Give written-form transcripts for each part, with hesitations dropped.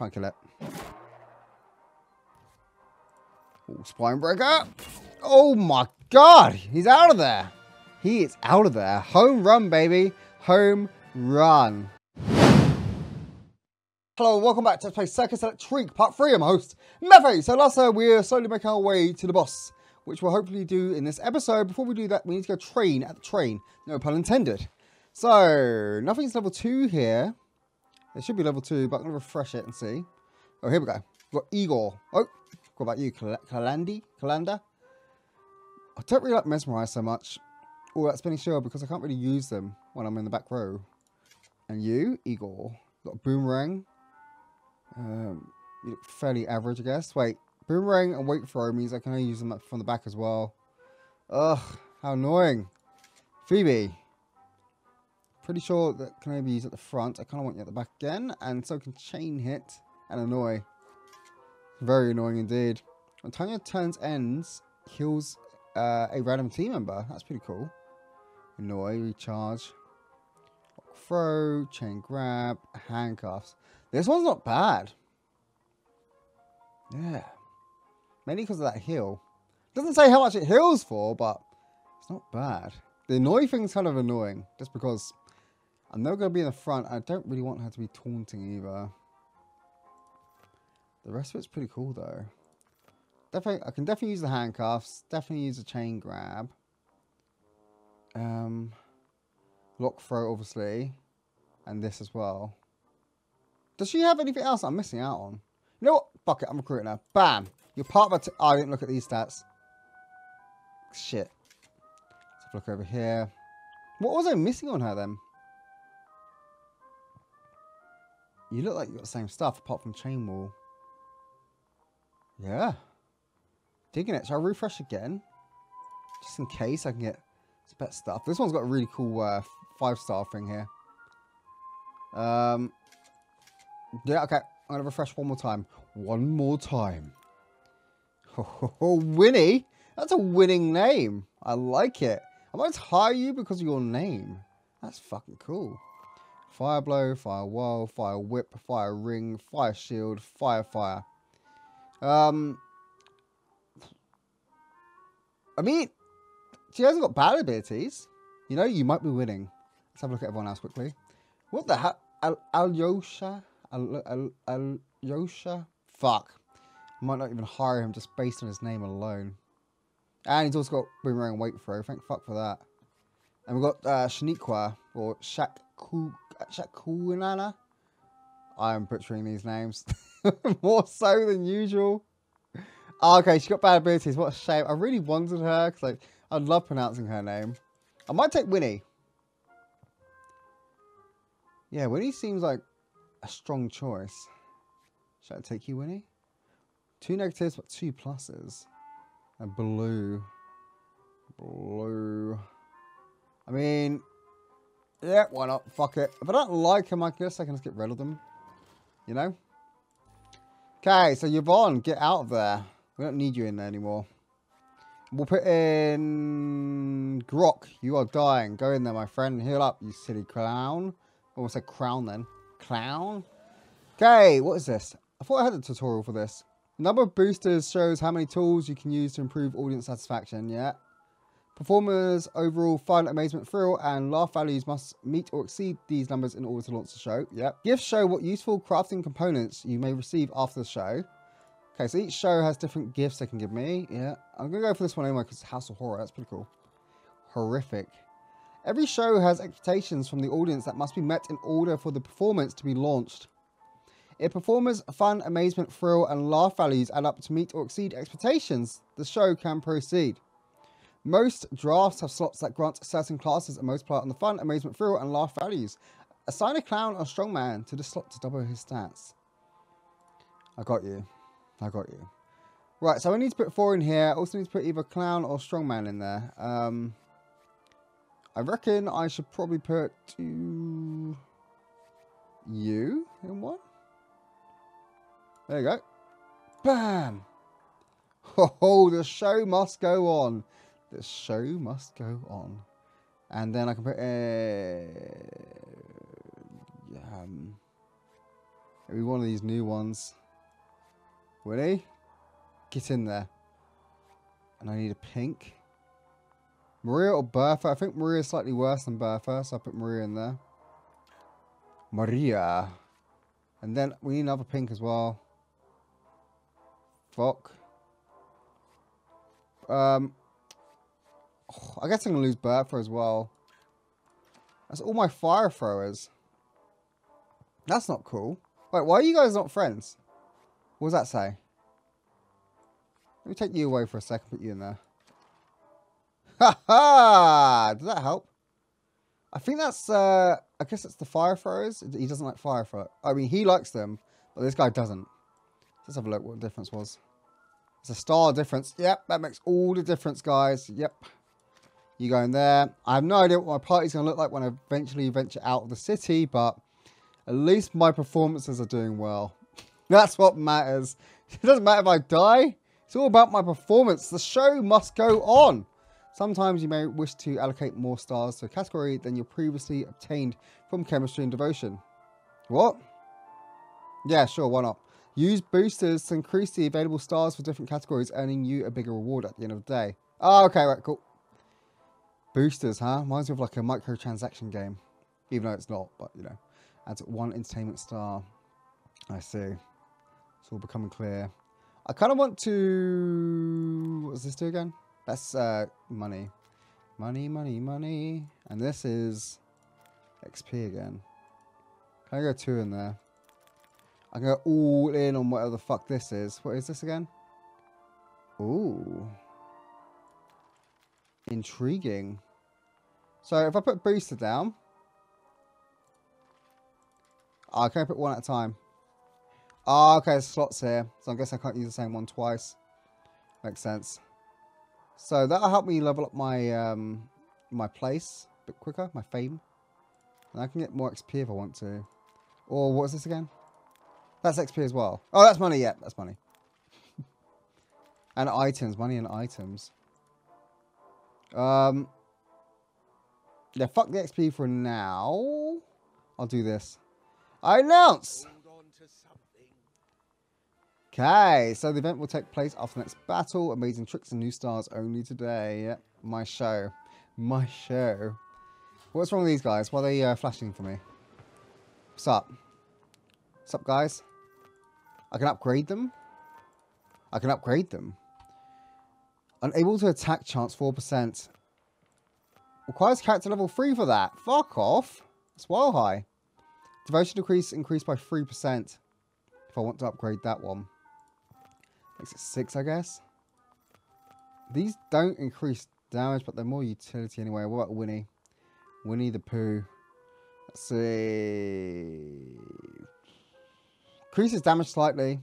Try and kill it. Oh, Spinebreaker. Oh my God. He's out of there. He is out of there. Home run, baby. Home run. Hello, welcome back to Let's Play Circus Electrique Part 3. I'm your host, Methfu. So last time we're slowly making our way to the boss, which we'll hopefully do in this episode. Before we do that, we need to go train at the train. No pun intended. So, nothing's level 2 here. It should be level 2, but I'm going to refresh it and see. Oh, here we go. We've got Igor. Oh, what about you, Kalanda? I don't really like Mesmerize so much. Oh, that Spinning Shield, because I can't really use them when I'm in the back row. And you, Igor. Got a Boomerang. You look fairly average, I guess. Wait, Boomerang and Weight Throw means I can only use them from the back as well. Ugh, how annoying. Phoebe. Pretty sure that can only be used at the front. I kind of want you at the back again. And so can Chain Hit and Annoy. Very annoying indeed. When Tanya turns ends, heals a random team member. That's pretty cool. Annoy, Recharge. Throw, Chain Grab, Handcuffs. This one's not bad. Yeah. Mainly because of that heal. Doesn't say how much it heals for, but it's not bad. The annoy thing's kind of annoying, just because I'm never going to be in the front. I don't really want her to be taunting either. The rest of it's pretty cool, though. Definitely, I can definitely use the handcuffs. Definitely use the chain grab. Lock throw, obviously. And this as well. Does she have anything else I'm missing out on? You know what? Fuck it, I'm recruiting her. Bam! You're part of my... Oh, I didn't look at these stats. Shit. Let's have a look over here. What was I missing on her, then? You look like you got the same stuff, apart from Chain Wall. Yeah. Digging it. Shall I refresh again? Just in case I can get some better stuff. This one's got a really cool 5-star thing here. Yeah, okay. I'm going to refresh one more time. One more time. Ho, ho, ho, Winnie. That's a winning name. I like it. I might hire you because of your name. That's fucking cool. Fire blow, fire whirl, fire whip, fire ring, fire shield, fire. I mean, she hasn't got bad abilities. You know, you might be winning. Let's have a look at everyone else quickly. What the hell? Alyosha? Alyosha? Fuck. Might not even hire him just based on his name alone. And he's also got Boomerang Weight Throw. Thank fuck for that. And we've got Shaniqua or Shakunana. I am butchering these names more so than usual. Oh, okay, she got bad abilities. What a shame. I really wanted her because like, I'd love pronouncing her name. I might take Winnie. Yeah, Winnie seems like a strong choice. Should I take you, Winnie? 2 negatives, but 2 pluses. And blue. I mean, yeah, why not? Fuck it. If I don't like him, I guess I can just get rid of them. You know? Okay, so Yvonne, get out of there. We don't need you in there anymore. We'll put in Grok. You are dying. Go in there, my friend. Heal up, you silly clown. I almost said crown then. Clown. Okay, what is this? I thought I had a tutorial for this. Number of boosters shows how many tools you can use to improve audience satisfaction, yeah? Performers' overall fun, amazement, thrill, and laugh values must meet or exceed these numbers in order to launch the show, yeah? Gifts show what useful crafting components you may receive after the show. Okay, so each show has different gifts they can give me, yeah? I'm going to go for this one anyway because it's House of Horror, that's pretty cool. Horrific. Every show has expectations from the audience that must be met in order for the performance to be launched. If performers' fun, amazement, thrill, and laugh values add up to meet or exceed expectations, the show can proceed. Most drafts have slots that grant certain classes a multiplier on the fun, amazement, thrill, and laugh values. Assign a clown or strongman to the slot to double his stats. I got you. Right, so I need to put 4 in here. I also need to put either clown or strongman in there. I reckon I should probably put you in one. There you go. Bam! Oh, the show must go on. The show must go on. And then I can put It'll be one of these new ones. Ready? Get in there. And I need a pink. Maria or Bertha? I think Maria's slightly worse than Bertha, so I'll put Maria in there. Maria. And then we need another pink as well. Fuck. I guess I'm going to lose Bertha as well. That's all my fire throwers. That's not cool. Wait, why are you guys not friends? What does that say? Let me take you away for a second, put you in there. Ha ha! Does that help? I think that's, I guess it's the fire throwers. He doesn't like fire throwers. I mean, he likes them, but this guy doesn't. Let's have a look what the difference was. It's a star difference. Yep, that makes all the difference, guys. Yep. You go in there. I have no idea what my party's going to look like when I eventually venture out of the city, but at least my performances are doing well. That's what matters. It doesn't matter if I die. It's all about my performance. The show must go on. Sometimes you may wish to allocate more stars to a category than you previously obtained from Chemistry and Devotion. What? Yeah, sure, why not? Use boosters to increase the available stars for different categories, earning you a bigger reward at the end of the day. Oh, okay, right, cool. Boosters, huh? Reminds me of like a microtransaction game. Even though it's not, but you know. Adds one entertainment star. I see. It's all becoming clear. I kind of want to... What does this do again? That's money. Money, money, money. And this is XP again. Can I go two in there? I can go all in on whatever the fuck this is. What is this again? Ooh. Intriguing. So if I put booster down, I can put one at a time. Ah, okay, there's slots here, so I guess I can't use the same one twice. Makes sense. So that'll help me level up my my place a bit quicker, my fame, and I can get more XP if I want to. Or what's this again? That's XP as well. Oh, that's money. Yeah, that's money. And items, money and items. Yeah, fuck the XP for now. I'll do this. I announce. Okay, so the event will take place after the next battle. Amazing tricks and new stars only today. Yeah, my show. My show. What's wrong with these guys? Why are they flashing for me? What's up? What's up, guys? I can upgrade them? I can upgrade them. Unable to attack chance 4%. Requires character level 3 for that. Fuck off. It's well high. Devotion decrease increased by 3%. If I want to upgrade that one. Makes it 6, I guess. These don't increase damage, but they're more utility anyway. What about Winnie? Winnie the Pooh. Let's see. Increases damage slightly.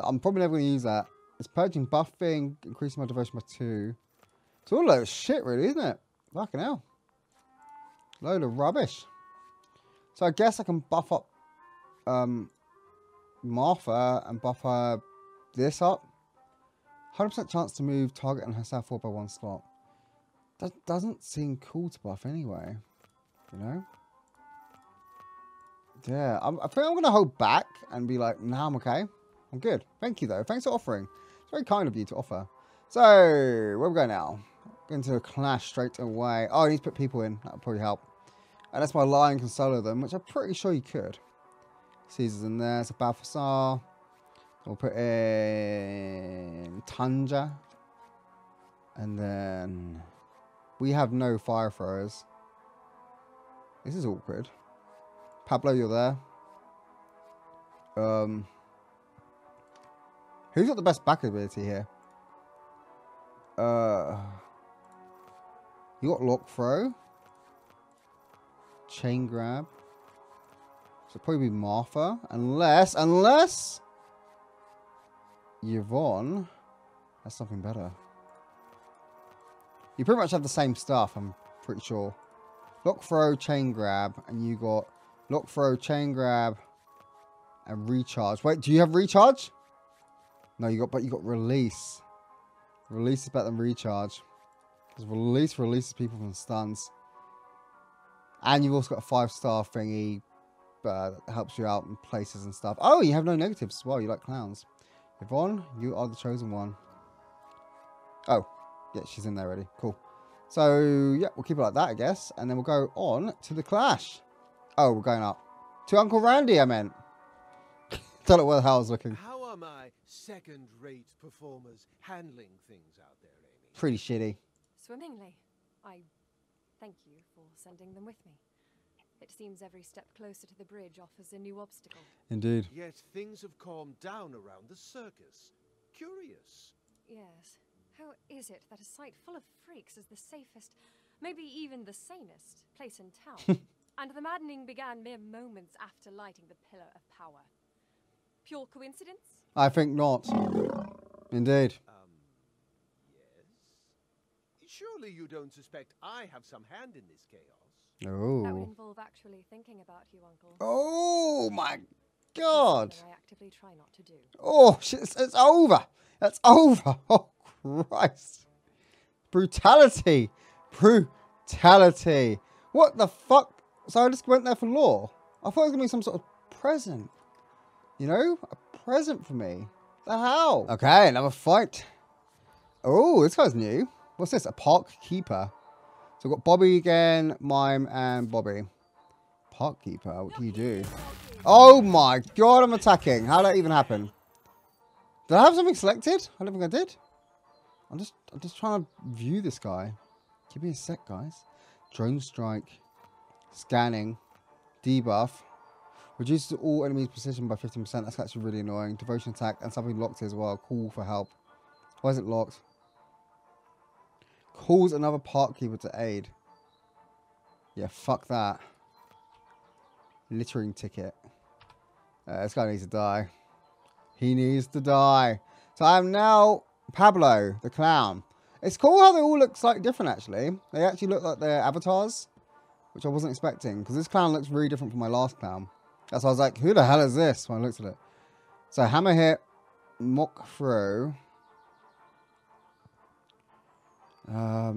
I'm probably never going to use that. It's purging buffing, increasing my devotion by 2. It's all a load of shit, really, isn't it? Fucking hell. Load of rubbish. So I guess I can buff up Martha and buff her this up. 100% chance to move target and herself forward by 1 slot. That doesn't seem cool to buff anyway. You know? Yeah, I think I'm going to hold back and be like, nah, I'm okay. I'm good. Thank you, though. Thanks for offering. It's very kind of you to offer. So, where we go now? Going to a clash straight away. Oh, I need to put people in. That'll probably help. Unless my lion can solo them, which I'm pretty sure you could. Caesar's in there. It's a Balthasar. We'll put in Tanja. And then... We have no fire throwers. This is awkward. Pablo, you're there. Who's got the best back ability here? You got lock throw, chain grab. So probably be Martha, unless Yvonne. That's something better. You pretty much have the same stuff, I'm pretty sure. Lock throw, chain grab, and you got lock throw, chain grab, and recharge. Wait, do you have recharge? No, you got release. Release is better than recharge. Because release releases people from stuns. And you've also got a 5-star thingy that helps you out in places and stuff. Oh, you have no negatives as well. You like clowns. Yvonne, you are the chosen one. Oh, yeah, she's in there already. Cool. So, yeah, we'll keep it like that, I guess. And then we'll go on to the clash. Oh, we're going up. To Uncle Randy, I meant. Don't know where the hell I was looking. How are my second-rate performers handling things out there, Amy? Pretty shitty. Swimmingly. I thank you for sending them with me. It seems every step closer to the bridge offers a new obstacle. Indeed. Yet things have calmed down around the circus. Curious. Yes. How is it that a site full of freaks is the safest, maybe even the sanest, place in town? And the maddening began mere moments after lighting the pillar of power. Pure coincidence? I think not. Indeed. Yes? Surely you don't suspect I have some hand in this chaos? Oh. That would involve actually thinking about you, Uncle. Oh, my God. I actively try not to do. Oh, it's over. It's over. Oh, Christ. Brutality. Brutality. What the fuck? So I just went there for lore. I thought it was going to be some sort of present. You know? A present for me. The hell? Okay, another fight. Oh, this guy's new. What's this? A park keeper. So we've got Bobby again, Mime, and Bobby. Park keeper? What do you do? Oh my God, I'm attacking. How did that even happen? Did I have something selected? I don't think I did. I'm just trying to view this guy. Give me a sec, guys. Drone strike. Scanning, debuff, reduces all enemies' precision by 15%. That's actually really annoying. Devotion attack and something locked as well. Call for help. Why is it locked? Calls another park keeper to aid. Yeah, fuck that. Littering ticket. This guy needs to die. He needs to die. So I am now Pablo the clown. It's cool how they all look slightly different. Actually, they actually look like their avatars, which I wasn't expecting, because this clown looks really different from my last clown. That's why I was like, who the hell is this, when I looked at it. So hammer hit, mock throw. Mock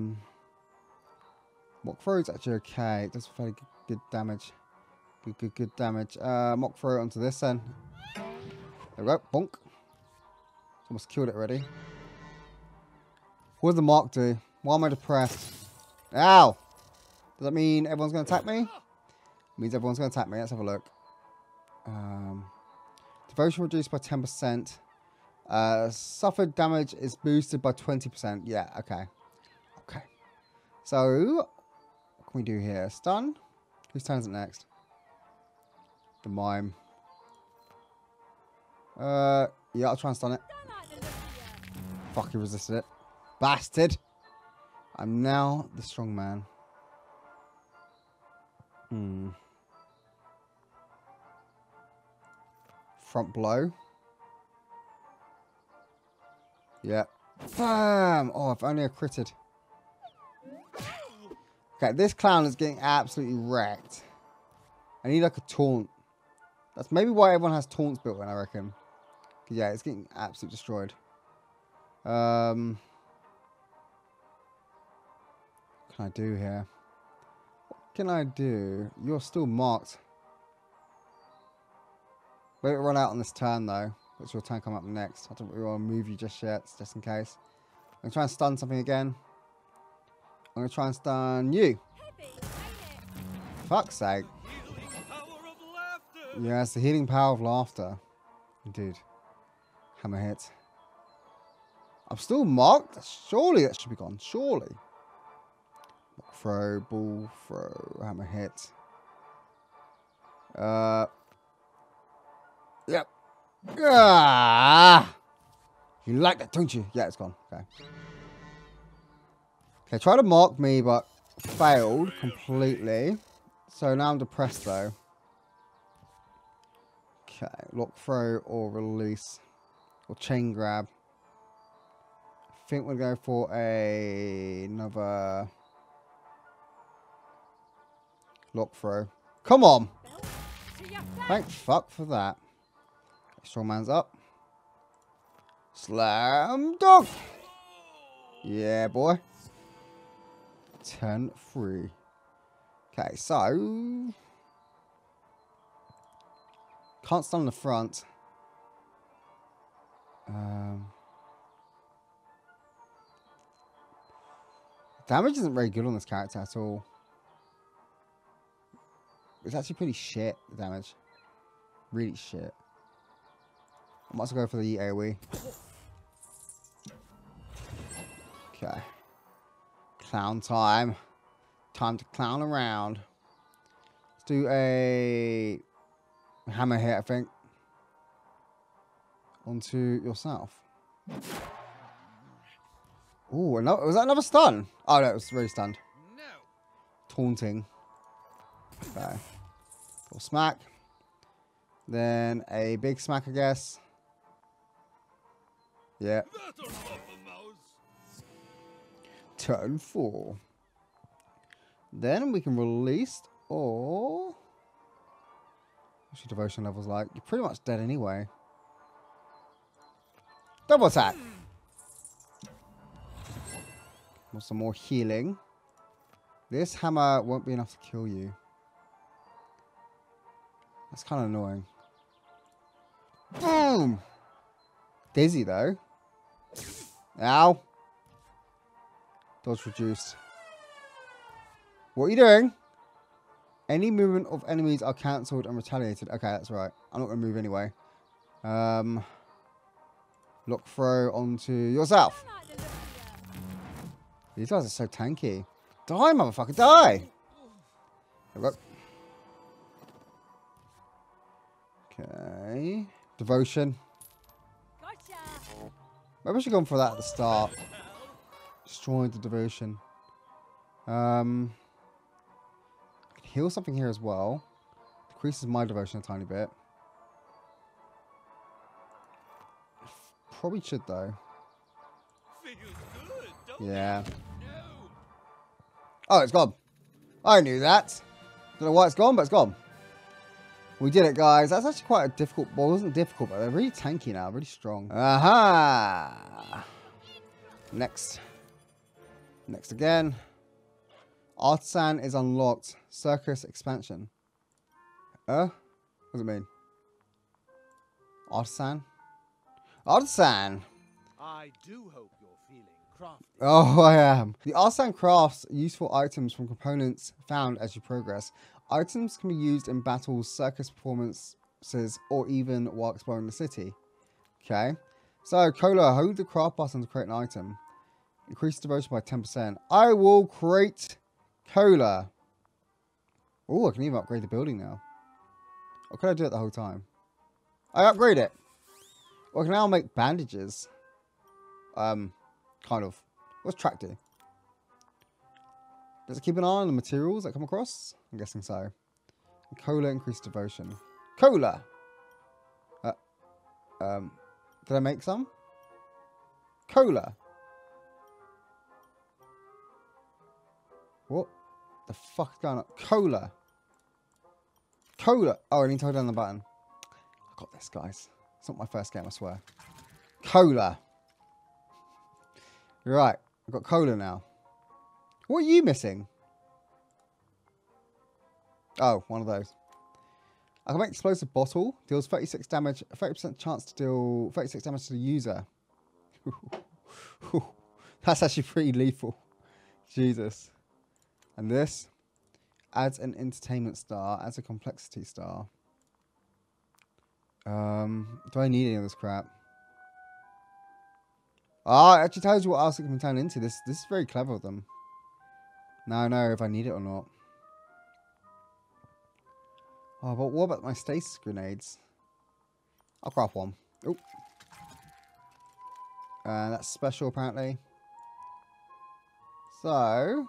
throw is actually okay. It does fairly good damage. Good damage. Mock throw onto this then. There we go, bonk. Almost killed it already. What does the mark do? Why am I depressed? Ow! Does that mean everyone's going to attack me? It means everyone's going to attack me. Let's have a look. Devotion reduced by 10%. Suffered damage is boosted by 20%. Yeah, okay. Okay. So, what can we do here? Stun? Whose turn is it next? The mime. Yeah, I'll try and stun it. Fuck, he resisted it. Bastard. I'm now the strong man. Front blow. Yeah. Bam! Oh, if only I critted. Okay, this clown is getting absolutely wrecked. I need like a taunt. That's maybe why everyone has taunts built in, I reckon. Yeah, it's getting absolutely destroyed. What can I do here? Can I do? You're still marked. Let it run out on this turn though, which will turn come up next. I don't really want to move you just yet, just in case. I'm gonna try and stun something again. I'm gonna try and stun you. Fuck's sake. Yeah, it's the healing power of laughter. Indeed. Hammer hit. I'm still marked? Surely that should be gone. Surely. Throw, ball, throw, hammer hit. Yep. Ah! You like that, don't you? Yeah, it's gone. Okay. Okay, try to mark me, but failed completely. So now I'm depressed, though. Okay, lock, throw, or release. Or chain grab. I think we'll go for another... Lock throw. Come on! Thank fuck for that. Strongman's up. Slam dunk! Yeah, boy. Turn 3. Okay, so... Can't stand on the front. Damage isn't very good on this character at all. It's actually pretty shit, the damage. Really shit. I might as well go for the AoE. Okay. Clown time. Time to clown around. Let's do a hammer hit, I think. Onto yourself. Ooh, another, was that another stun? Oh, no, it was really stunned. No. Taunting. Okay. Little smack. Then a big smack, I guess. Yeah. Turn 4. Then we can release all... What's your devotion levels like? You're pretty much dead anyway. Double attack. Want some more healing. This hammer won't be enough to kill you. That's kind of annoying. Boom! Dizzy though. Ow. Dodge reduced. What are you doing? Any movement of enemies are cancelled and retaliated. Okay, that's right. I'm not going to move anyway. Lock throw onto yourself. These guys are so tanky. Die, motherfucker, die! Okay. Devotion. Maybe I should go for that at the start. Destroyed the devotion. I can heal something here as well. Decreases my devotion a tiny bit. Probably should though. Yeah. Oh, it's gone. I knew that. Don't know why it's gone, but it's gone. We did it, guys. That's actually quite a difficult... Well, it wasn't difficult, but they're really tanky now. Really strong. Aha! Next. Next again. Artisan is unlocked. Circus expansion. What does it mean? Artisan? Artisan! I do hope you're feeling crafty. Oh, I am. The Artisan crafts useful items from components found as you progress. Items can be used in battles, circus performances, or even while exploring the city. Okay. So, Cola, hold the craft button to create an item. Increase devotion by 10%. I will create Cola. Oh, I can even upgrade the building now. Or could I do it the whole time? I upgrade it. Well, I can now make bandages. Kind of. What's track do? Does it keep an eye on the materials that come across? I'm guessing so. Cola increased devotion. Cola! Did I make some? Cola! What the fuck is going on? Cola! Cola! Oh, I need to hold down the button. I got this, guys. It's not my first game, I swear. Cola. You're right. I've got Cola now. What are you missing? Oh, one of those. I can make explosive bottle. Deals 36 damage. 30% chance to deal 36 damage to the user. That's actually pretty lethal. Jesus. And this adds an entertainment star, adds a complexity star. Do I need any of this crap? Ah, it actually tells you what else it can be turned into. This is very clever of them. Now I know if I need it or not. Oh, but what about my stasis grenades? I'll craft one. Oh. That's special, apparently. So...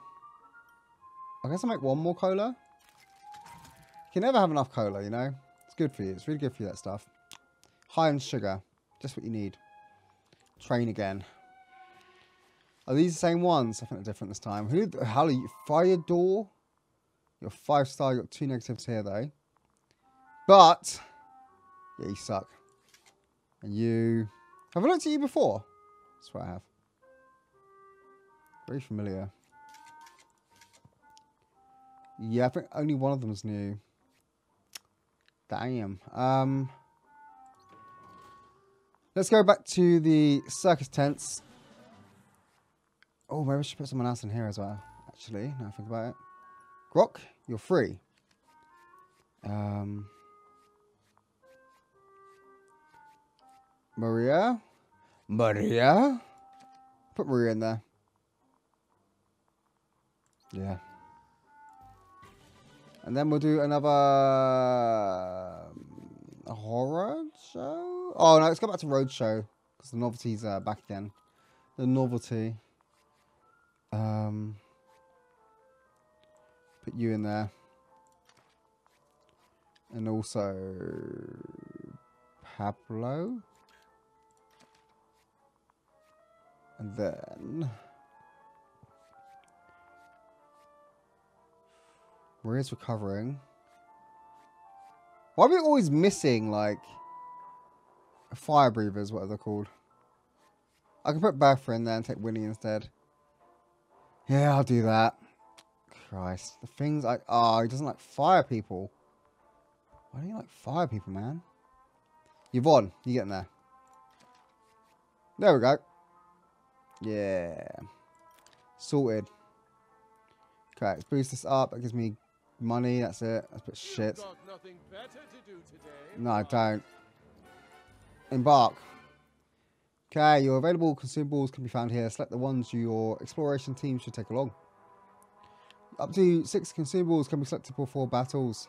I guess I'll make one more Cola. You can never have enough Cola, you know? Good for you. It's really good for you, that stuff. High in sugar. Just what you need. Train again. Are these the same ones? I think they're different this time. Who the hell are you? Fire door? You're 5-star. You've got 2 negatives here, though. But, yeah, you suck. And you... Have I looked at you before? That's what I have. Very familiar. Yeah, I think only one of them is new. Damn. Let's go back to the circus tents. Oh, maybe we should put someone else in here as well. Actually, now I think about it. Grok, you're free. Maria? Put Maria in there. Yeah. And then we'll do another horror show. Oh no, let's go back to Roadshow because the novelty's back again. The novelty. Put you in there, and also Pablo, and then. Maria's recovering. Why are we always missing, like, fire breathers, whatever they're called? I can put Bertha in there and take Winnie instead. Yeah, I'll do that. Christ. The things like... Oh, he doesn't like fire people. Why do you like fire people, man? Yvonne, you get in there. There we go. Yeah. Sorted. Okay, let's boost this up. That gives me... money, that's it. That's a bit shit. Got nothing better to do today. No, I don't. Embark. Okay, your available consumables can be found here. Select the ones your exploration team should take along. Up to 6 consumables can be selected before battles.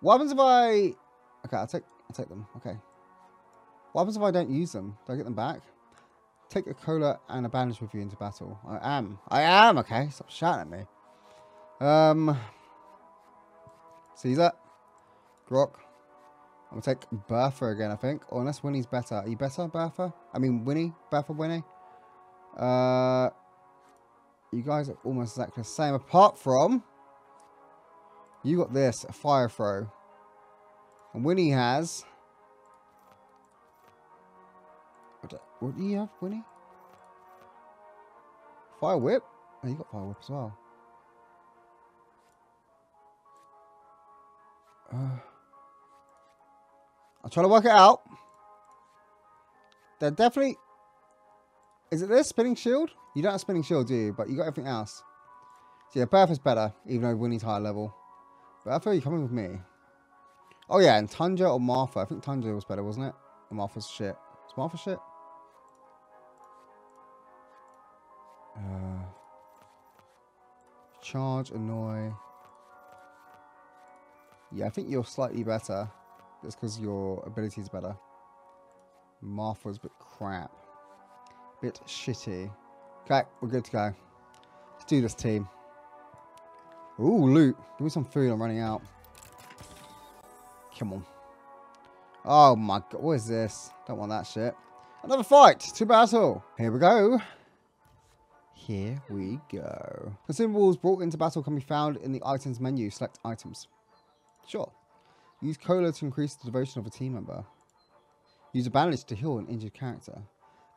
What happens if I... Okay, I'll take them. Okay. What happens if I don't use them? Do I get them back? Take a cola and a bandage with you into battle. I am! Okay, stop shouting at me. Caesar, Grok. I'm gonna take Bertha again, I think. Or unless Winnie's better. Are you better, Bertha? I mean, Winnie? Bertha, Winnie? You guys are almost exactly the same. Apart from... you got this, a fire throw. And Winnie has... What do you have, Winnie? Fire whip? Oh, you got fire whip as well. I'm trying to work it out. They're definitely... Is it this? Spinning shield? You don't have spinning shield, do you? But you got everything else. So yeah, Bertha's better, even though Winnie's higher level. Bertha, you're coming with me. Oh yeah, and Tundra or Martha. I think Tundra was better, wasn't it? And Martha's shit. Is Martha shit? Charge, annoy... Yeah, I think you're slightly better. That's because your ability is better. Martha's a bit crap. Bit shitty. Okay, we're good to go. Let's do this, team. Ooh, loot. Give me some food, I'm running out. Come on. Oh my god, what is this? Don't want that shit. Another fight to battle. Here we go. Here we go. Consumables brought into battle can be found in the items menu. Select items. Sure. Use cola to increase the devotion of a team member. Use a bandage to heal an injured character.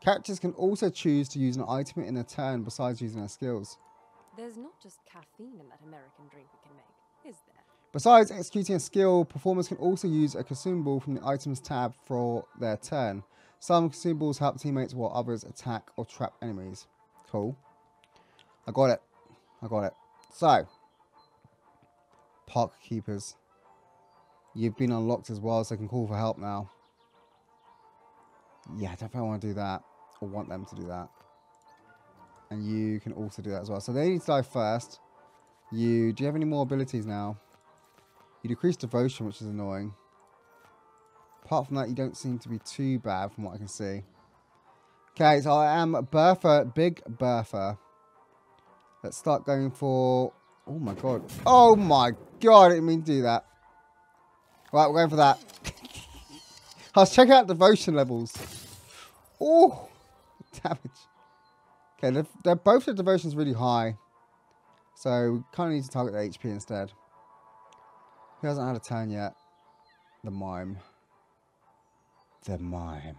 Characters can also choose to use an item in their turn besides using their skills. There's not just caffeine in that American drink we can make, is there? Besides executing a skill, performers can also use a consumable from the items tab for their turn. Some consumables help teammates while others attack or trap enemies. Cool. I got it. So, park keepers. You've been unlocked as well, so I can call for help now. Yeah, I definitely want to do that. Or want them to do that. And you can also do that as well. So they need to die first. You... Do you have any more abilities now? You decrease devotion, which is annoying. Apart from that, you don't seem to be too bad from what I can see. Okay, so I am Bertha. Big Bertha. Let's start going for... Oh my god. Oh my god, I didn't mean to do that. Right, we're going for that. I was checking out devotion levels. Oh, damage. Okay, they're both the devotion's really high. So we kind of need to target the HP instead. Who hasn't had a turn yet? The mime. The mime.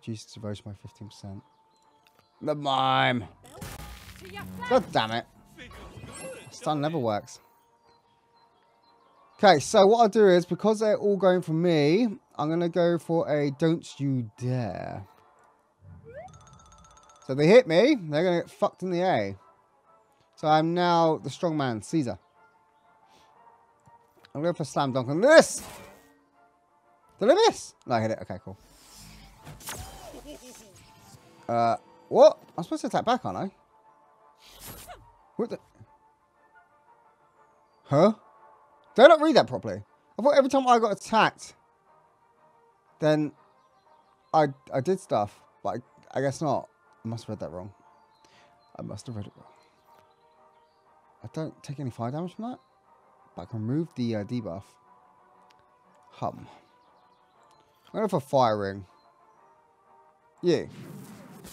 Reduces devotion by 15%. The mime. God damn it. Stun never works. Okay, so what I'll do is, because they're all going for me, I'm going to go for a don't you dare. So they hit me. They're going to get fucked in the A. So I'm now the strong man, Caesar. I'm going to put slam dunk on this. Did I miss? No, I hit it. Okay, cool. What? I'm supposed to attack back, aren't I? What the? Huh? Did I not read that properly? I thought every time I got attacked, then I did stuff, but I guess not. I must have read that wrong. I must have read it wrong. I don't take any fire damage from that, but I can remove the debuff. I'm going for fire ring. You.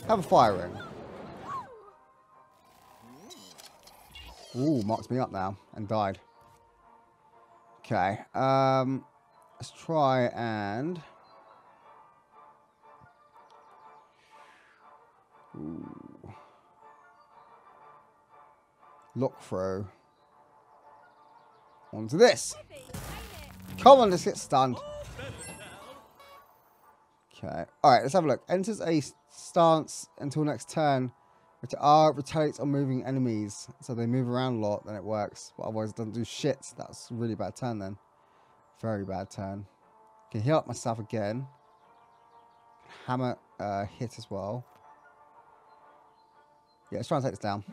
Have a fire ring. Ooh, marked me up now and died. Okay, let's try and... Ooh. Lock throw. Onto this. Come on, let's get stunned. Okay, alright, let's have a look. Enters a stance until next turn. Which R retaliates on moving enemies, so they move around a lot, then it works. But otherwise it doesn't do shit. That's a really bad turn then. Very bad turn. Can heal up myself again. Hammer hit as well. Yeah, let's try and take this down.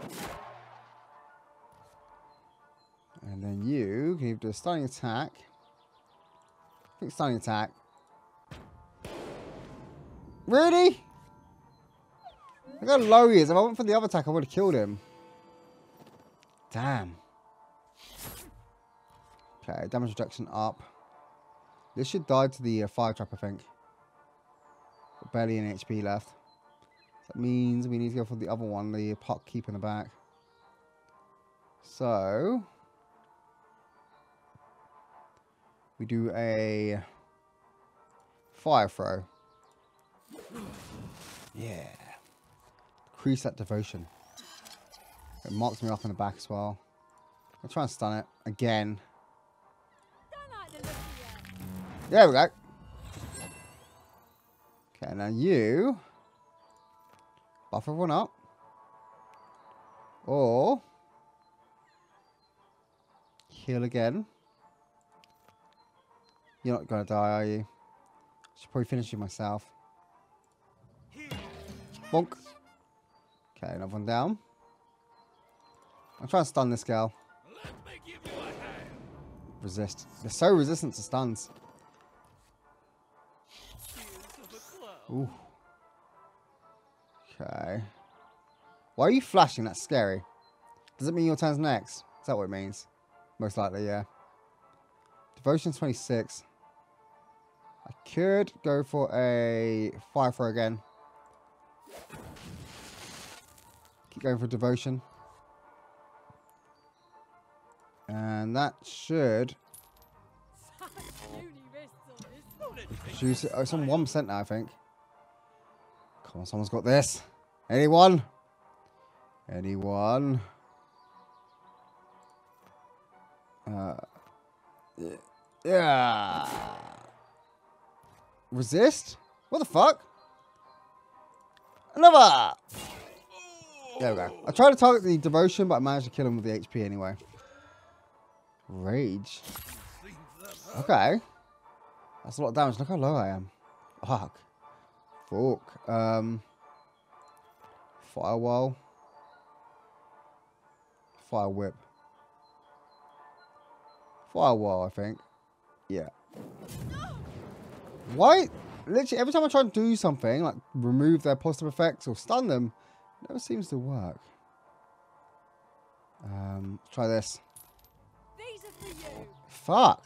And then you can either do a stunning attack. I think stunning attack. Really? Look how low he is. If I went for the other attack, I would have killed him. Damn. Okay, damage reduction up. This should die to the fire trap, I think. Got barely an HP left. That means we need to go for the other one, the pot keep in the back. So... we do a... fire throw. Yeah. Increase that devotion. It marks me off in the back as well. I'll try and stun it again. There we go. Okay, now you buff everyone up. Or heal again. You're not gonna die, are you? I should probably finish you myself. Bonk. Okay, another one down. I'm trying to stun this girl. Resist. They're so resistant to stuns. Ooh. Okay. Why are you flashing? That's scary. Does it mean your turn's next? Is that what it means? Most likely, yeah. Devotion 26. I could go for a fire throw again. Keep going for devotion. And that should... reduce it. Oh, it's on 1% now, I think. Come on, someone's got this. Anyone? Anyone? Yeah. Resist? What the fuck? Another! There we go. I tried to target the devotion, but I managed to kill him with the HP anyway. Rage. Okay. That's a lot of damage. Look how low I am. Fuck. Fuck. Firewall. Fire whip. Firewall, I think. Yeah. Why? Literally, every time I try to do something, like remove their positive effects or stun them, it never seems to work. Try this. These are for you. Fuck.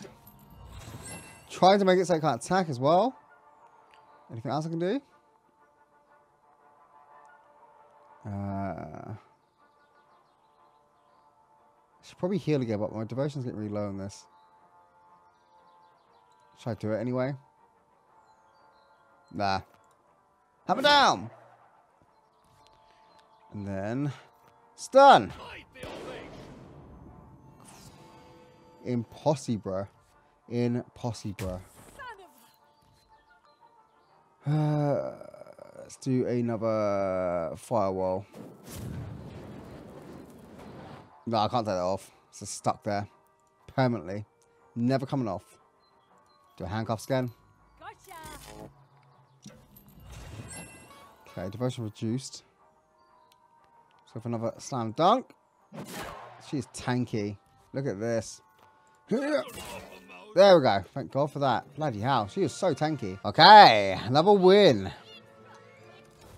Trying to make it so I can't attack as well. Anything else I can do? I should probably heal again, but my devotion's getting really low on this. Should I do it anyway? Nah. Hammer down! And then... stun! Impossible. Impossible. Let's do another firewall. No, I can't take that off. It's just stuck there. Permanently. Never coming off. Do a handcuffs again. Gotcha. Okay, devotion reduced. Let's go for another slam dunk. She's tanky. Look at this. There we go. Thank God for that. Bloody hell. She is so tanky. Okay. Another win.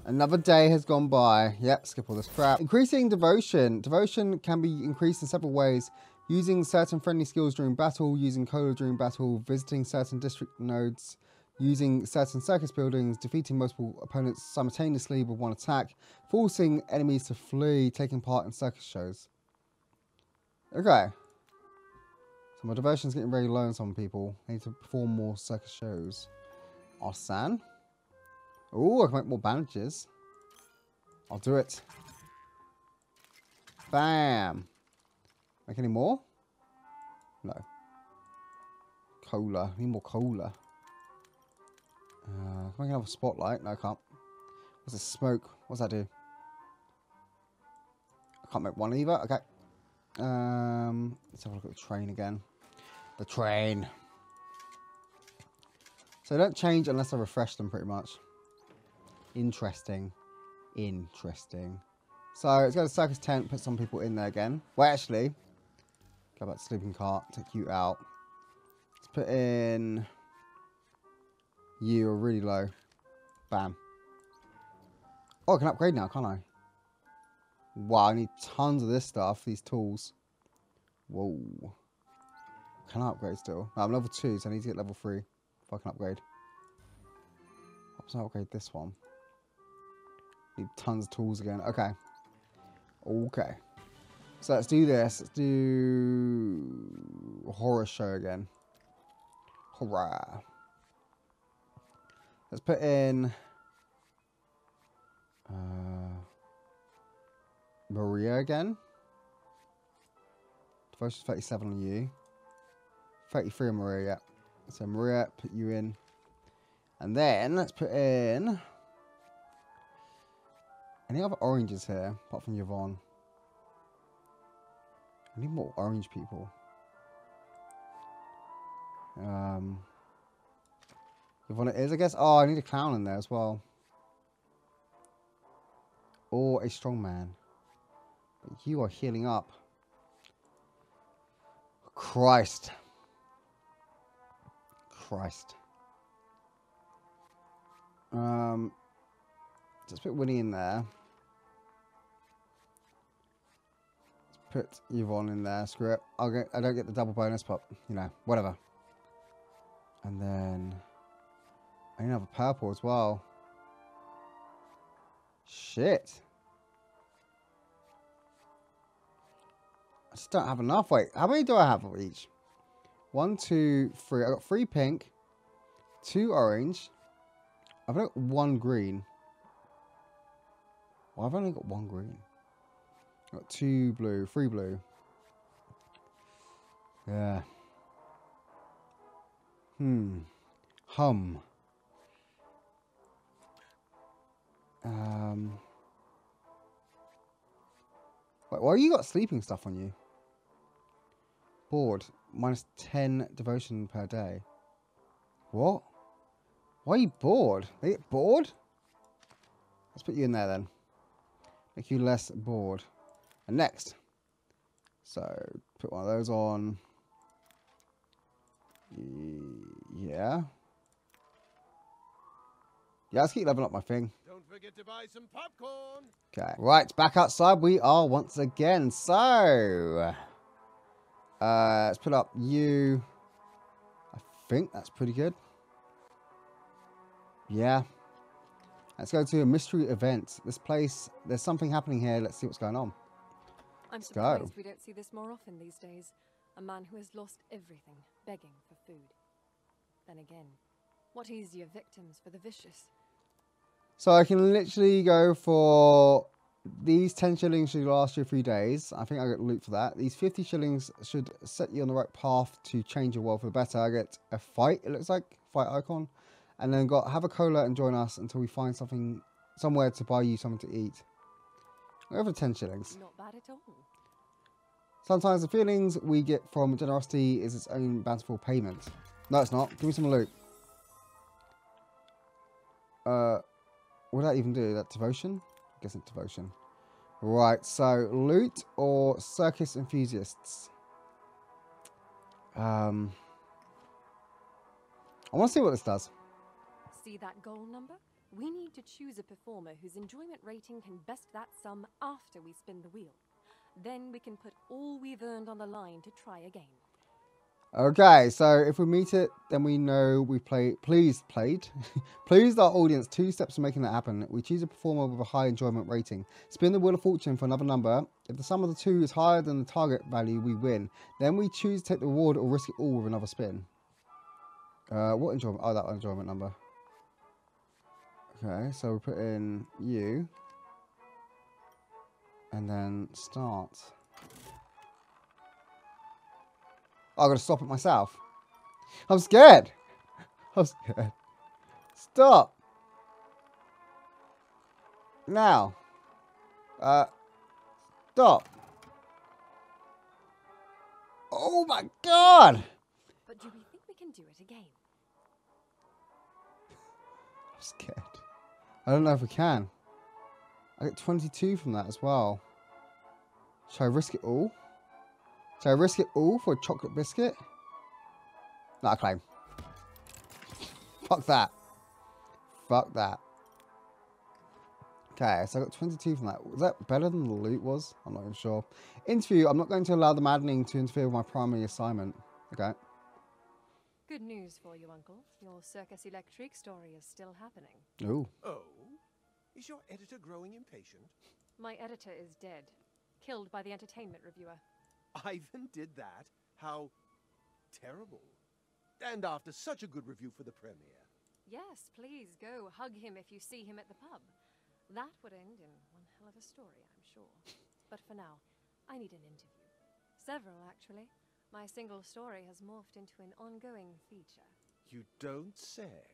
Another day has gone by. Yep. Skip all this crap. Increasing devotion. Devotion can be increased in several ways. Using certain friendly skills during battle. Using cola during battle. Visiting certain district nodes. Using certain circus buildings. Defeating multiple opponents simultaneously with one attack. Forcing enemies to flee. Taking part in circus shows. Okay. So my devotion's getting very low on some people. I need to perform more circus shows. Arsan. Oh, I can make more bandages. I'll do it. Bam. Make any more? No. Cola. I need more cola. Can I make another spotlight? No, I can't. What's a smoke? What's that do? I can't make one either. Okay. Let's have a look at the train again. The train. So they don't change unless I refresh them pretty much. Interesting. Interesting. So let's go to the circus tent, put some people in there again. Well, actually, go back to sleeping cart, take you out. Let's put in... You are really low. Bam. Oh, I can upgrade now, can't I? Wow, I need tons of this stuff, these tools. Whoa. Can I upgrade still? No, I'm level 2, so I need to get level 3 if I can upgrade. Perhaps I'll upgrade this one. Need tons of tools again. Okay. Okay. So let's do this. Let's do... horror show again. Hurrah. Let's put in... Maria again. Devotion 37 on you. 33 on Maria, yeah. So Maria, put you in. And then let's put in... Any other oranges here, apart from Yvonne? I need more orange people. Yvonne it is, I guess. Oh, I need a clown in there as well. Or a strong man. You are healing up. Christ. Christ. Let's put Winnie in there. Let's put Yvonne in there. Screw it. I don't get the double bonus, but, you know, whatever. And then... I need another purple as well. Shit. I just don't have enough. Wait, how many do I have of each? 1, 2, 3. I got 3 pink, 2 orange. I've only got 1 green. Well, I've only got 1 green. I've got 2 blue, 3 blue. Yeah. Wait, why have you got sleeping stuff on you? Bored. Minus 10 devotion per day. What? Why are you bored? Are you bored? Let's put you in there then. Make you less bored. And next. So, put one of those on. Yeah. Yeah, let's keep leveling up my thing. Don't forget to buy some popcorn. Okay, right, back outside we are once again. So, let's put up you. I think that's pretty good. Yeah. Let's go to a mystery event. This place, there's something happening here. Let's see what's going on. I'm surprised we don't see this more often these days. A man who has lost everything, begging for food. Then again, what easier victims for the vicious? So I can literally go for these 10 shillings should last you 3 days. I think I get loot for that. These 50 shillings should set you on the right path to change your world for the better. I get a fight, it looks like. Fight icon. And then got, have a cola and join us until we find something, somewhere to buy you something to eat. Over 10 shillings. Not bad at all. Sometimes the feelings we get from generosity is its own bountiful payment. No, it's not. Give me some loot. What did that even do? That devotion? I guess it's devotion. Right, so loot or circus enthusiasts? I want to see what this does. See that goal number? We need to choose a performer whose enjoyment rating can best that sum after we spin the wheel. Then we can put all we've earned on the line to try again. Okay, so if we meet it, then we know we played. Pleased our audience, 2 steps to making that happen. We choose a performer with a high enjoyment rating. Spin the wheel of fortune for another number. If the sum of the 2 is higher than the target value, we win. Then we choose to take the reward or risk it all with another spin. What enjoyment? Oh, that enjoyment number. Okay, so we put in you. And then start. Oh, I've got to stop it myself. I'm scared. I'm scared. Stop. Now. Stop. Oh my god. But do we think we can do it again? I'm scared. I don't know if we can. I get 22 from that as well. Should I risk it all? Should I risk it all for a chocolate biscuit? No, I claim. Fuck that. Fuck that. Okay, so I got 22 from that. Was that better than the loot was? I'm not even sure. Interview. I'm not going to allow the maddening to interfere with my primary assignment. Okay. Good news for you, Uncle. Your Circus Electrique story is still happening. Ooh. Oh. Is your editor growing impatient? My editor is dead. Killed by the entertainment reviewer. Ivan did that? How terrible. And after such a good review for the premiere. Yes, please go hug him if you see him at the pub. That would end in one hell of a story, I'm sure. But for now, I need an interview. Several, actually. My single story has morphed into an ongoing feature. You don't say.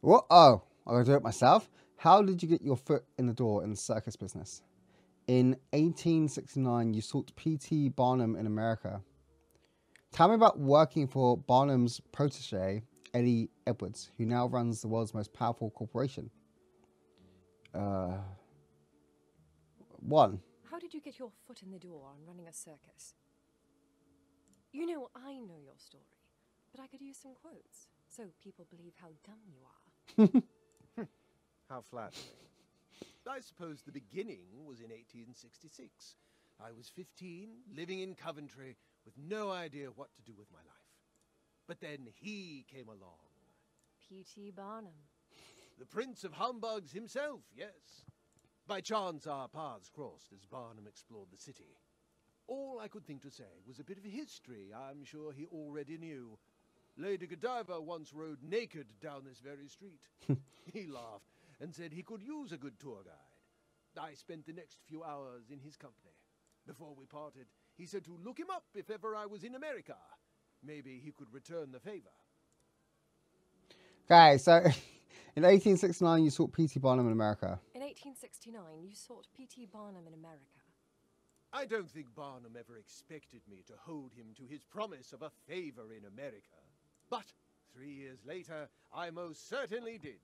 Whoa. Oh. I'm going to do it myself. How did you get your foot in the door in the circus business? In 1869, you sought P.T. Barnum in America. Tell me about working for Barnum's protege, Eddie Edwards, who now runs the world's most powerful corporation. 1. How did you get your foot in the door on running a circus? You know, I know your story, but I could use some quotes so people believe how dumb you are. How flattering. I suppose the beginning was in 1866. I was 15, living in Coventry, with no idea what to do with my life. But then he came along. P.T. Barnum. The Prince of Humbugs himself, yes. By chance our paths crossed as Barnum explored the city. All I could think to say was a bit of history I'm sure he already knew. Lady Godiva once rode naked down this very street. He laughed and said he could use a good tour guide. I spent the next few hours in his company. Before we parted, he said to look him up if ever I was in America. Maybe he could return the favor. Okay, so in 1869 you sought P.T. Barnum in America. In 1869 you sought P.T. Barnum in America. I don't think Barnum ever expected me to hold him to his promise of a favor in America. But 3 years later, I most certainly did.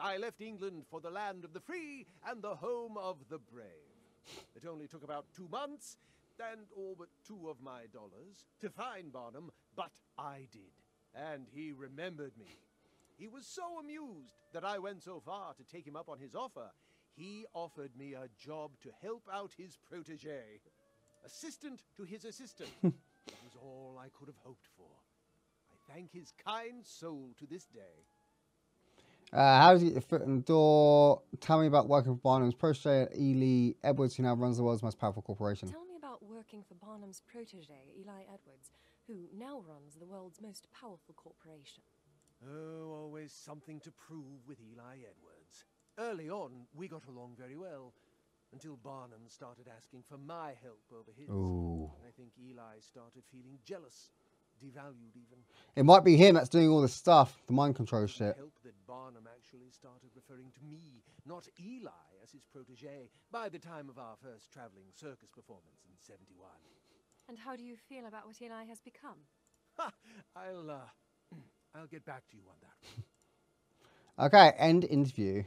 I left England for the land of the free and the home of the brave. It only took about 2 months and all but $2 of my dollars to find Barnum, but I did. And he remembered me. He was so amused that I went so far to take him up on his offer. He offered me a job to help out his protege. Assistant to his assistant. It was all I could have hoped for. Thank his kind soul to this day. How did you get your foot in the door? Tell me about working for Barnum's protege, Eli Edwards, who now runs the world's most powerful corporation. Tell me about working for Barnum's protege, Eli Edwards, who now runs the world's most powerful corporation. Oh, always something to prove with Eli Edwards. Early on, we got along very well, until Barnum started asking for my help over his. Ooh. I think Eli started feeling jealous. devalued even. It might be him that's doing all this stuff, the mind control shit. I hope that Barnum actually started referring to me, not Eli, as his protege by the time of our first travelling circus performance in '71. And how do you feel about what Eli has become? Ha! I'll get back to you on that. Okay, end interview.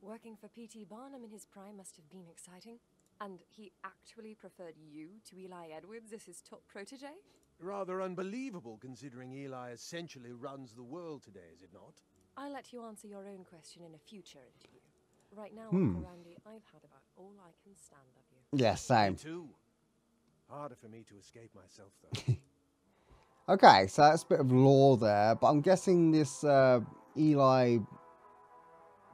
Working for P.T. Barnum in his prime must have been exciting. And he actually preferred you to Eli Edwards as his top protege? Rather unbelievable, considering Eli essentially runs the world today, is it not? I'll let you answer your own question in a future interview. Right now, Uncle Randy, I've had about all I can stand of you. Yeah, same. Me too. Harder for me to escape myself, though. Okay, so that's a bit of lore there, but I'm guessing this Eli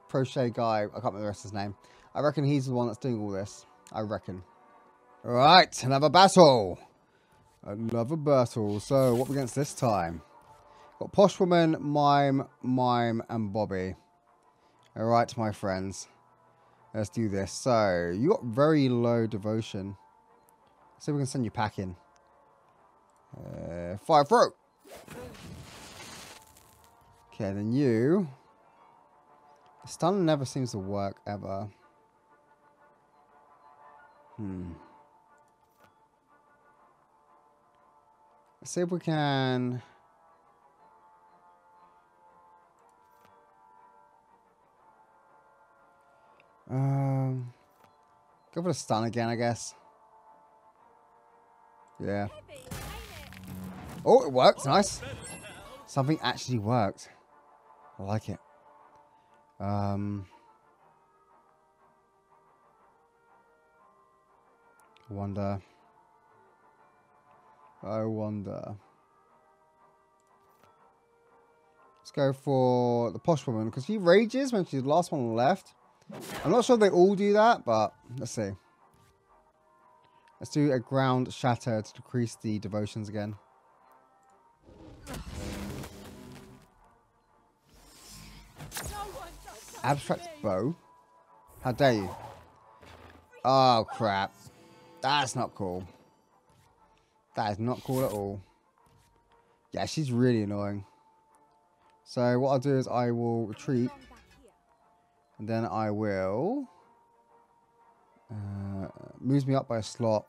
Crochet guy, I can't remember the rest of his name. I reckon he's the one that's doing all this. I reckon. Right, another battle. Another battle. So, what are we against this time? Got Posh Woman, Mime, Mime, and Bobby. Alright, my friends. Let's do this. So, you got very low devotion. Let's see if we can send you packing. Fire throw! Okay, then you. Stun never seems to work, ever. Let's see if we can. Go for the stun again, I guess. Yeah. Oh, it worked. Nice. Something actually worked. I like it. I wonder. Let's go for the Posh Woman, because she rages when she's the last one left. I'm not sure they all do that, but let's see. Let's do a ground shatter to decrease the devotions again. Abstract bow? How dare you? Oh, crap. That's not cool. That is not cool at all. Yeah, she's really annoying. So what I'll do is I will retreat. And then I will... moves me up by a slot.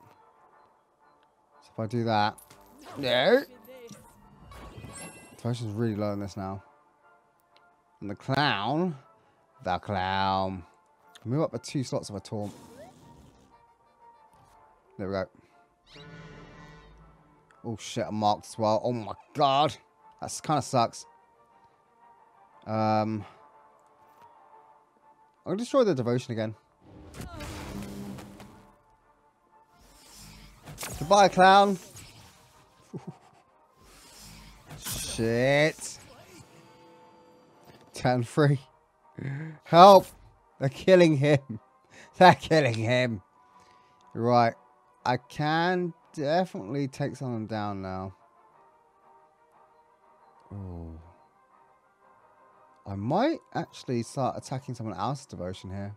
So if I do that... No! Devotion's really low on this now. And the clown... The clown. Move up by 2 slots of a taunt. There we go. Oh shit, I'm marked as well. Oh my god. That kind of sucks. I'm going to destroy the devotion again. Goodbye, clown. Shit. Turn 3. Help! They're killing him. They're killing him. Right. I can definitely take someone down now. Ooh. I might actually start attacking someone else's devotion here.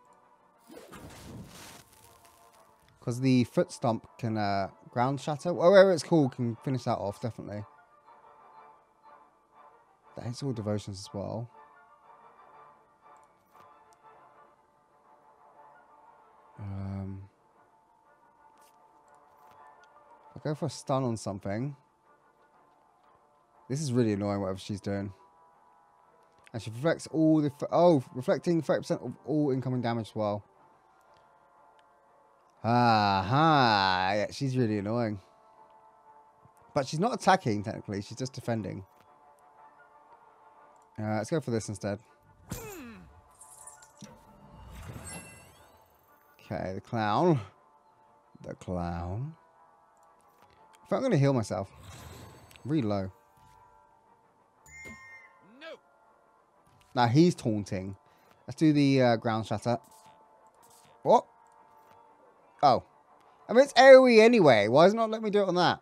Because the foot stomp can ground shatter. Or whatever it's called can finish that off, definitely. That hits all devotions as well. I'll go for a stun on something. This is really annoying, whatever she's doing. And she reflects all the... Oh, reflecting 30% of all incoming damage as well. Aha! Yeah, she's really annoying. But she's not attacking, technically. She's just defending. Let's go for this instead. Okay, the clown. The clown. I think I'm going to heal myself. Really low. No. Now he's taunting. Let's do the ground shatter. What? Oh. I mean, it's AoE anyway. Why does it not let me do it on that?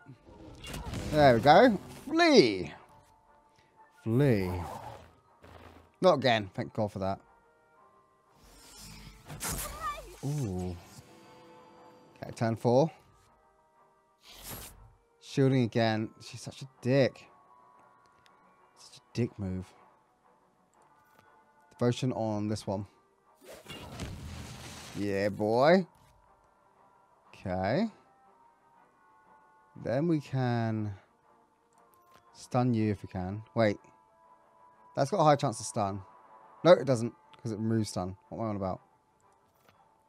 There we go. Flee. Flee. Not again. Thank God for that. Ooh. Okay, turn 4. Shielding again. She's such a dick. Such a dick move. Devotion on this one. Yeah, boy. Okay. Then we can stun you if we can. Wait. That's got a high chance to stun. No, it doesn't, because it removes stun. What am I on about?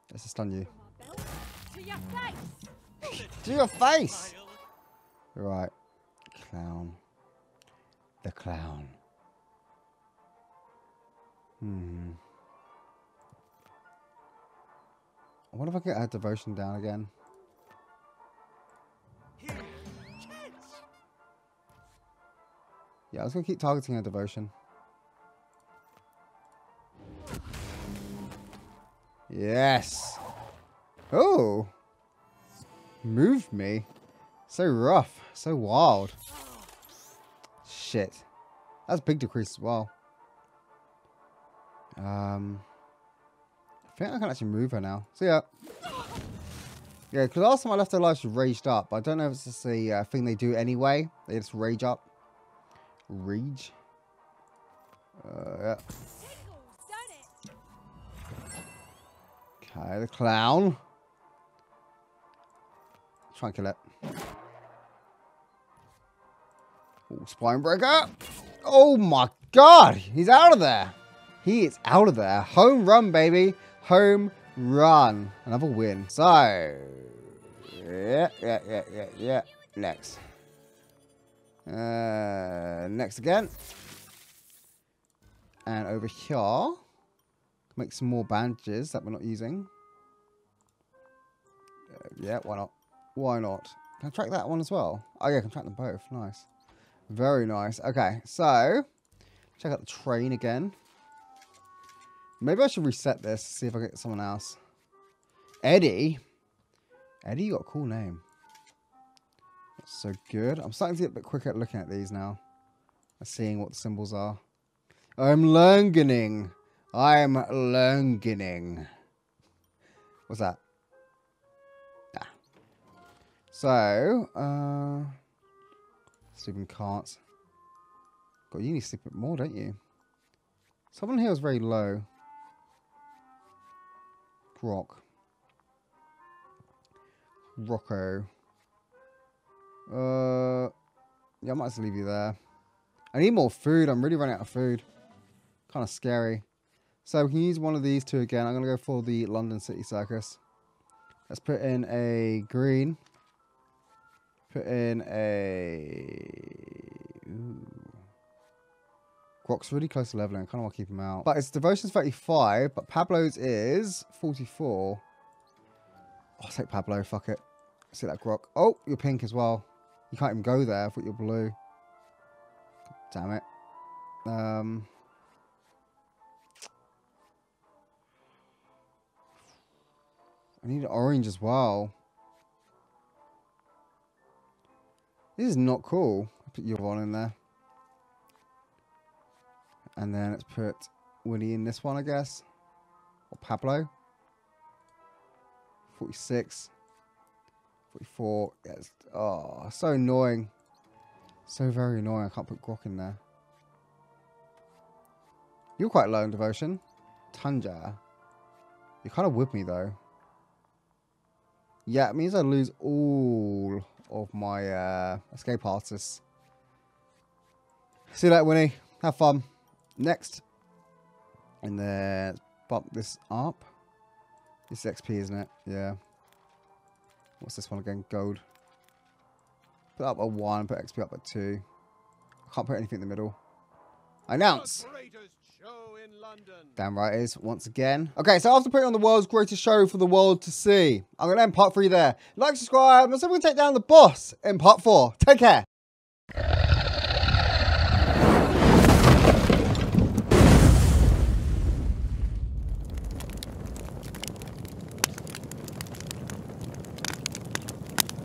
Let's just stun you. To your face! To your face! Right. Clown. The clown. Hmm. I wonder if I can get her devotion down again. Yeah, I was going to keep targeting her devotion. Yes! Oh! Moved me. So rough. So wild. Shit. That's a big decrease as well. I think I can actually move her now. See ya. Yeah, because last time I left her alive, she raged up. But I don't know if it's just a thing they do anyway. They just rage up. Rage. Yeah. Okay, the clown. Try and kill it. Ooh, Spinebreaker. Oh my god. He's out of there. He is out of there. Home run, baby. Home run. Another win. So. Yeah. Next. Next again. And over here. Make some more bandages that we're not using. Yeah, why not? Why not? Can I track that one as well? Oh yeah, I can track them both. Nice. Very nice. Okay, so. Check out the train again. Maybe I should reset this. See if I get someone else. Eddie. Eddie, you got a cool name. That's so good. I'm starting to get a bit quicker at looking at these now. And seeing what the symbols are. I'm learning. What's that? Nah. So, sleeping carts. God, you need to sleep a bit more, don't you? Someone here is very low. Rock. Rocco. Yeah, I might just leave you there. I need more food. I'm really running out of food. Kind of scary. So we can use one of these two again. I'm going to go for the London City Circus. Let's put in a green. Put in a... Ooh. Grok's really close to leveling. I kind of want to keep him out. But it's Devotion's 35, but Pablo's is 44. I'll take Pablo. Fuck it. See that Grok. Oh, you're pink as well. You can't even go there. I thought you were blue. Damn it. I need an orange as well. This is not cool. I'll put your one in there. And then let's put Winnie in this one, I guess. Or Pablo. 46. 44. Yes. Oh, so annoying. So very annoying. I can't put Grok in there. You're quite low in devotion. Tanja. You kind of whip me, though. Yeah, it means I lose all of my escape artists. See you later, Winnie. Have fun. Next. And then bump this up. This is XP, isn't it? Yeah. What's this one again? Gold. Put up a 1. Put XP up at 2. I can't put anything in the middle. Announce. Damn right it is, once again. Okay, so after putting on the world's greatest show for the world to see, I'm going to end part 3 there. Like, subscribe, and so we can take down the boss in part 4. Take care.